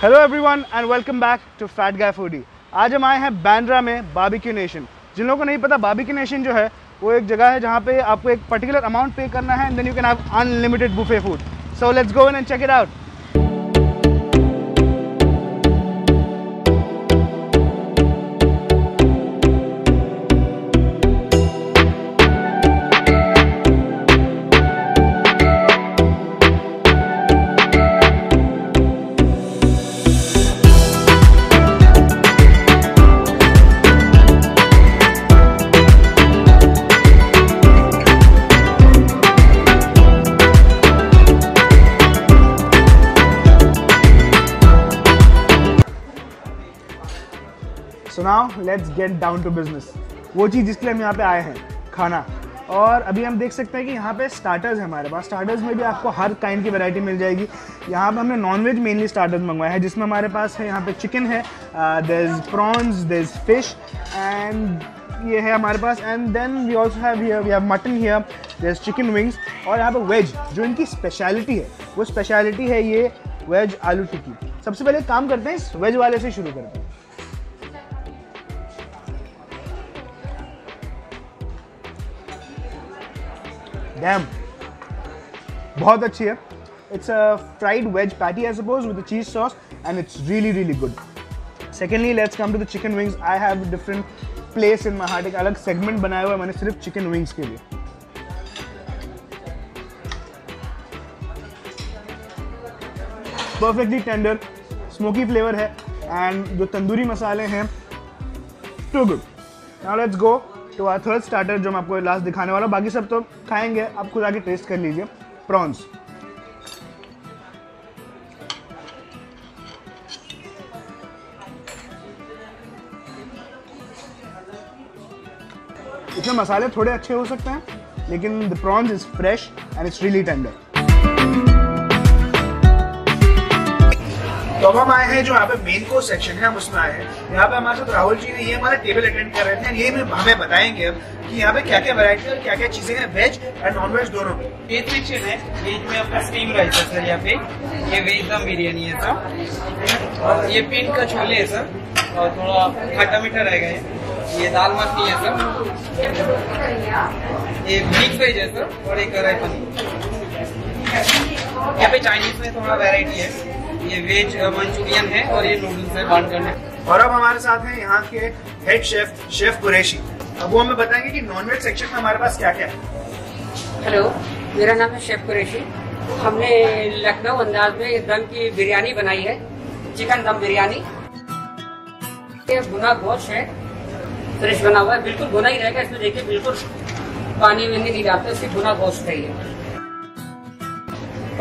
Hello everyone and welcome back to fat guy foodie. आज हम आए हैं बांद्रा में बारबेक्यू नेशन। जिन लोगों को नहीं पता, बारबेक्यू नेशन जो है वो एक जगह है जहाँ पे आपको एक पर्टिकुलर अमाउंट पे करना है and then you can have unlimited buffet food. So let's go in and check it out. So now let's get down to business। वो चीज़ जिसके लिए हम यहाँ पे आए हैं, खाना। और अभी हम देख सकते हैं कि यहाँ पे स्टार्टर्स हैं हमारे पास। स्टार्टर्स में भी आपको हर काइंड की वैरायटी मिल जाएगी। यहाँ पे हमने नॉनवेज मेनली स्टार्टर्स मंगवाए हैं, जिसमें हमारे पास है यहाँ पे चिकन है, there is prawns, there is fish and ये है हमारे पास। And then we also have here, we have mutton here, there is chicken wings. और यहाँ पे वेज जो इनकी स्पेशलिटी है, वो स्पेशलिटी है ये वेज आलू टिक्की। सबसे पहले काम करते हैं, इस वेज वाले से शुरू करते हैं। Damn, बहुत अच्छी है। It's a fried veg patty I suppose with cheese sauce and it's really really good. Secondly let's come to the chicken wings. I have different place in my heart, एक अलग सेगमेंट बनाया हुआ है मैंने सिर्फ चिकन विंग्स के लिए। Perfectly tender, smoky flavour है एंड जो तंदूरी मसाले हैं, too good. Now let's go to our third starter जो मैं आपको लास्ट दिखाने वाला हूँ। बाकी सब तो खाएंगे, आप खुद आके टेस्ट कर लीजिए। प्रॉन्स, इसमें मसाले थोड़े अच्छे हो सकते हैं, लेकिन the prawns is fresh and it's really tender. तो हम आए हैं जो यहाँ पे मेन कोर्स सेक्शन है, हम उसमें आए हैं। यहाँ पे हमारे साथ राहुल जी ने, ये हमारा टेबल अटेंड कर रहे थे। ये हमें बताएंगे कि यहाँ पे क्या क्या वैरायटी और क्या क्या चीजें हैं वेज एंड नॉन वेज दोनों में। वेज सेक्शन है, वेज में आपका स्टीम राइस है सर, यहाँ पे ये वेज दम बिरयानी है सर, और ये पिंक का छोले है सर, और थोड़ा खट्टा मीठा रहेगा ये दाल मखनी है सर, ये मिक्स वेज है सर, और एक कढ़ाई पनीर। यहाँ पे चाइनीज में थोड़ा वेरायटी है, ये वेज मंचूरियन है और ये नूडल्स है, बांध करने। और अब हमारे साथ हैं यहाँ के हेड शेफ, शेफ कुरैशी। अब वो हमें बताएंगे कि नॉनवेज सेक्शन में हमारे पास क्या क्या है। हेलो, मेरा नाम है शेफ कुरैशी। हमने लखनऊ अंदाज में दम की बिरयानी बनाई है, चिकन दम बिरयानी। ये भुना गोश्त है, फ्रेश बना हुआ है, बिल्कुल भुना ही रहेगा। इसमें देखिए बिल्कुल पानी में नहीं डालते, सिर्फ भुना गोश्त है ये।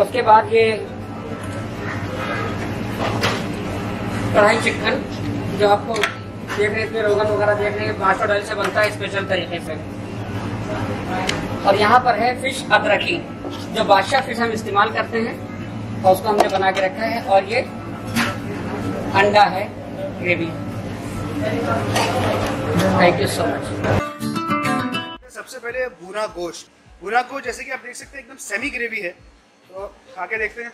उसके बाद ये कढ़ाई चिकन जो आपको देख रहे हैं, रोगन वगैरह देख रहे हैं, मास्टर ऑयल से बनता है स्पेशल तरीके से। और यहाँ पर है फिश अदरकी, जो बादशाह फिश हम इस्तेमाल करते हैं और उसको हमने बना के रखा है। और ये अंडा है gravy. Thank you so much. सबसे पहले भुना गोश्त। भुना गोश्त जैसे कि आप देख सकते हैं एकदम सेमी ग्रेवी है, तो खा के देखते हैं।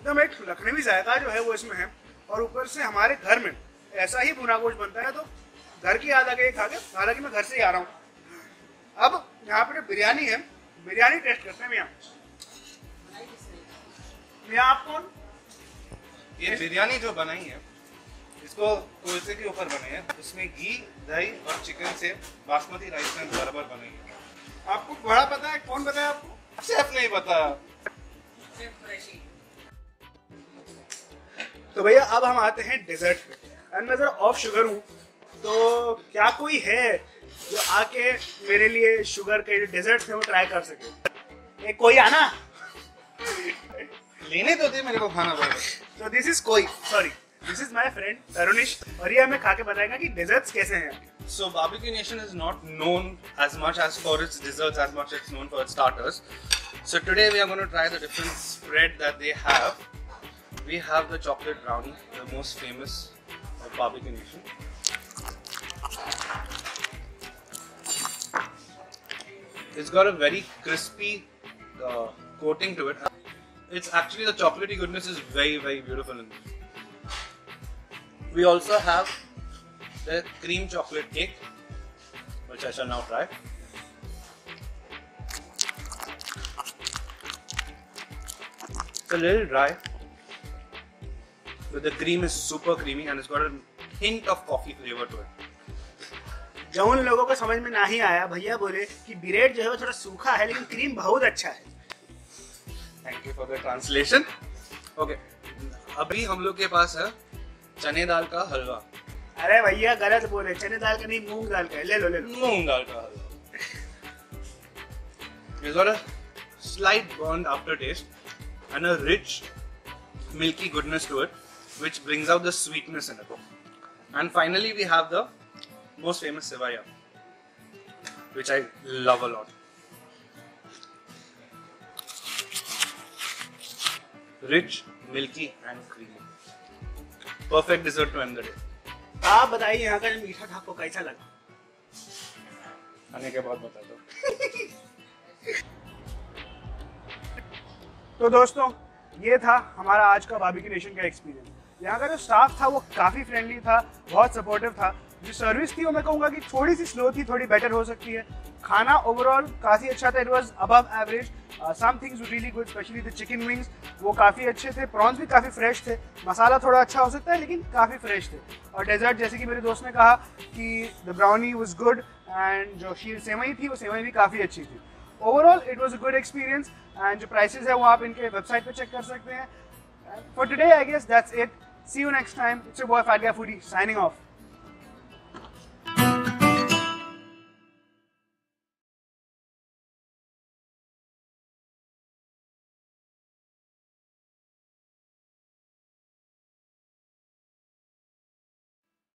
एकदम एक लखनवी जायका जो है वो इसमें है, और ऊपर से हमारे घर में ऐसा ही भुना गोश्त बनता है तो घर की याद आ गई खा के, हालांकि मैं घर से ही आ रहा हूँ। अब यहाँ पर बिरयानी है, बिरयानी टेस्ट करते हैं। यहाँ आपको ये बिरयानी जो बनाई है, इसको कोलसे के ऊपर बनाई है, उसमें घी, दही और चिकन से बासमती राइस में बराबर बनाई है। आपको बड़ा पता है, कौन बताया आपको? शेफ नहीं पता, शेफ कुरैशी। तो भैया अब हम आते हैं डेजर्ट पे, एंड मैं जरा ऑफ शुगर हूँ, तो क्या कोई है जो आके मेरे लिए शुगर के डेजर्ट है वो ट्राई कर सके? कोई आना लेने तो दे, मेरे को खाना पड़ेगा। तो दिस इज कोई, sorry this is my friend Tarunish, और ये हमें खा के बताएगा कि डेजर्ट्स कैसे हैं। So Barbeque Nation is not known as much as for its desserts as much it's known for its starters. So today we are going to try the different spread that they have. We have the chocolate brownie, the most famous of Barbeque Nation. It's got a very crispy coating to it. It's actually, the chocolatey goodness is very beautiful in this. We also have the cream chocolate cake, which I shall now try. It's a little dry, but the cream is super creamy and it's got a hint of coffee flavor to it. जो उन लोगों को समझ में नहीं आया, भैया बोले कि ब्रेड जो है वो थोड़ा सूखा है लेकिन क्रीम बहुत अच्छा है. Thank you for the translation. Okay, अभी हम लोग के पास है चने दाल का हलवा. अरे भैया गलत बोले, चने दाल का नहीं, मूंग दाल का. ले लो मूंग दाल का हलवा. It's got a slight burnt aftertaste and a rich milky goodness to it, which brings out the sweetness in it. And finally, we have the most famous sevaya, which I love a lot. Rich, milky, and creamy. Perfect dessert to end the day. आप बताइए यहाँ का मीठा आपको कैसा लगा? खाने के बाद बता दो. तो दोस्तों, ये था हमारा आज का बारबेक्यू नेशन का एक्सपीरियंस. यहाँ का जो स्टाफ था वो काफी फ्रेंडली था, बहुत सपोर्टिव था. जो सर्विस थी वो मैं कहूँगा कि थोड़ी सी स्लो थी, थोड़ी बेटर हो सकती है. खाना ओवरऑल काफ़ी अच्छा था. It was above average. Some things really good, specially the chicken wings, वो काफ़ी अच्छे थे. प्रॉन्स भी काफ़ी फ्रेश थे. मसाला थोड़ा अच्छा हो सकता है लेकिन काफ़ी फ्रेश थे. और डेजर्ट, जैसे कि मेरे दोस्त ने कहा कि the brownie was good and जो शीर सेवई थी वो सेवई भी काफ़ी अच्छी थी. Overall it was a good experience. And जो प्राइसेस है वो आप इनके वेबसाइट पर चेक कर सकते हैं. For today I guess that's it. See you next time. It's your boy fat guy foodie signing of.